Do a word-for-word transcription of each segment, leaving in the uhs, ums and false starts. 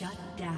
Shut down.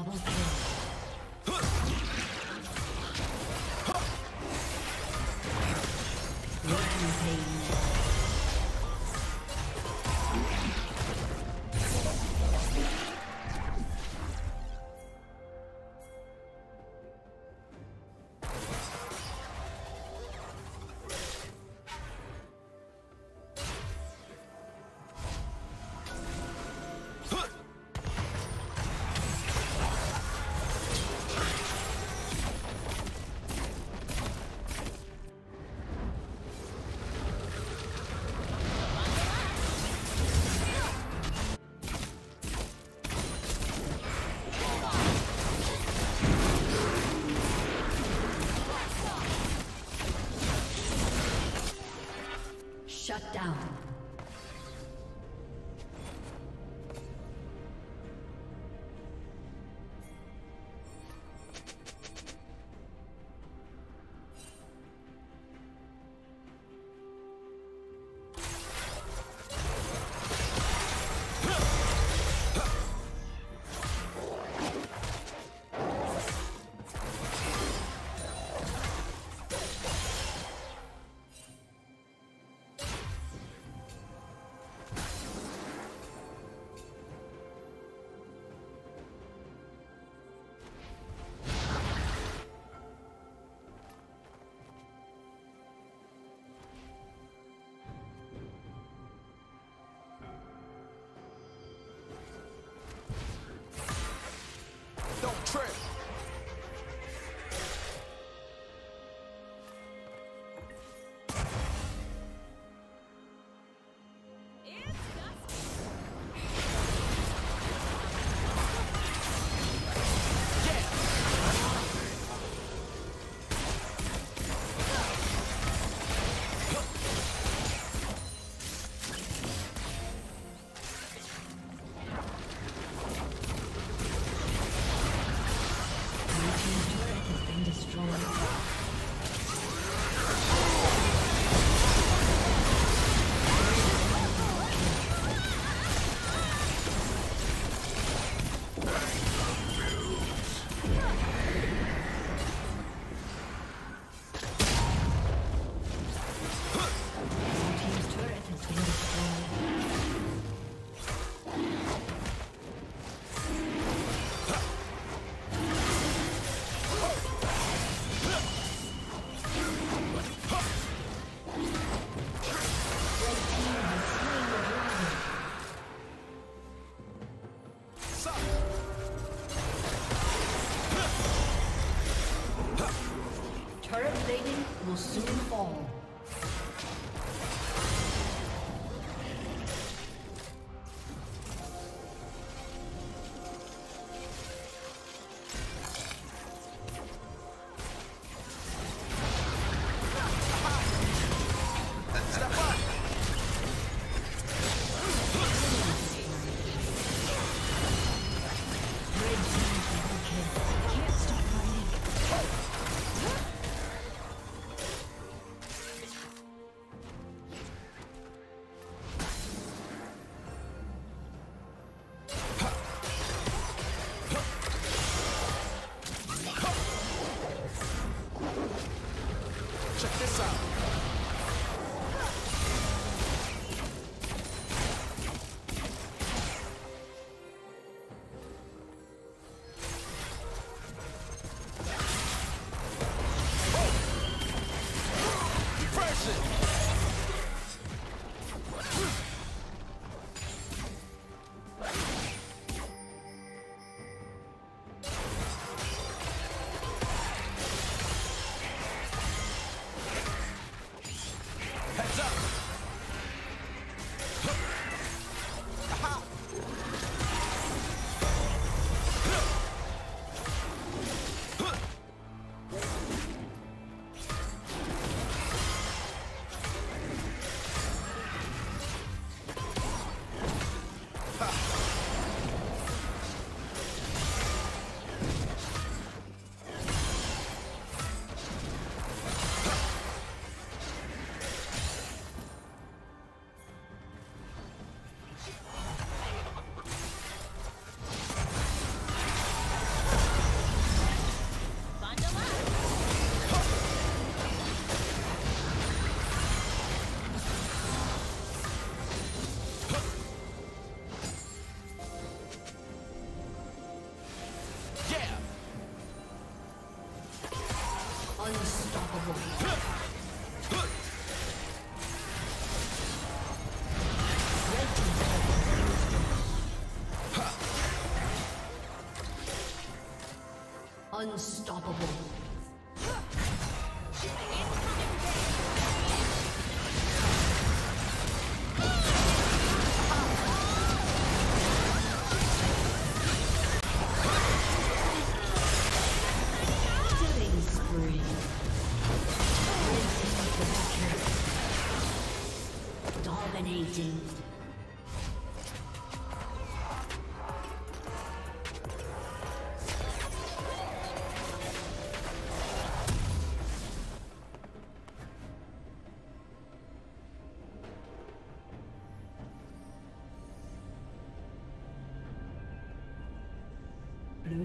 Double kill. Rampage. Shut down. Trip. Look! will soon fall. Unstoppable. Blue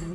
Blue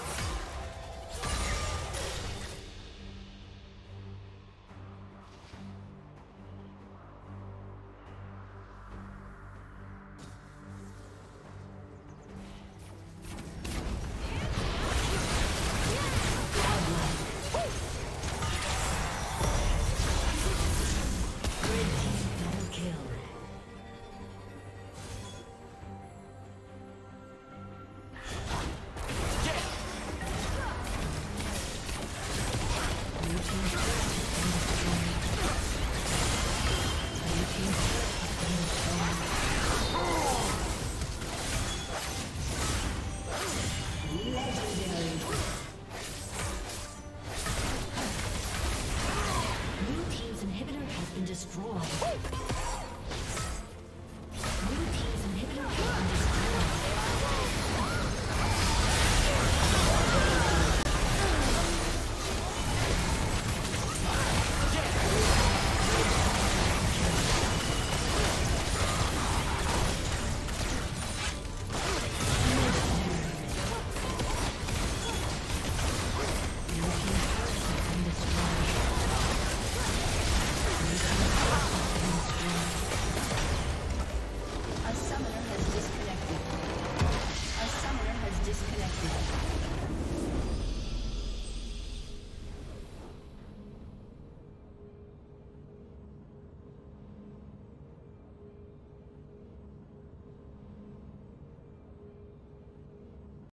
Destroy.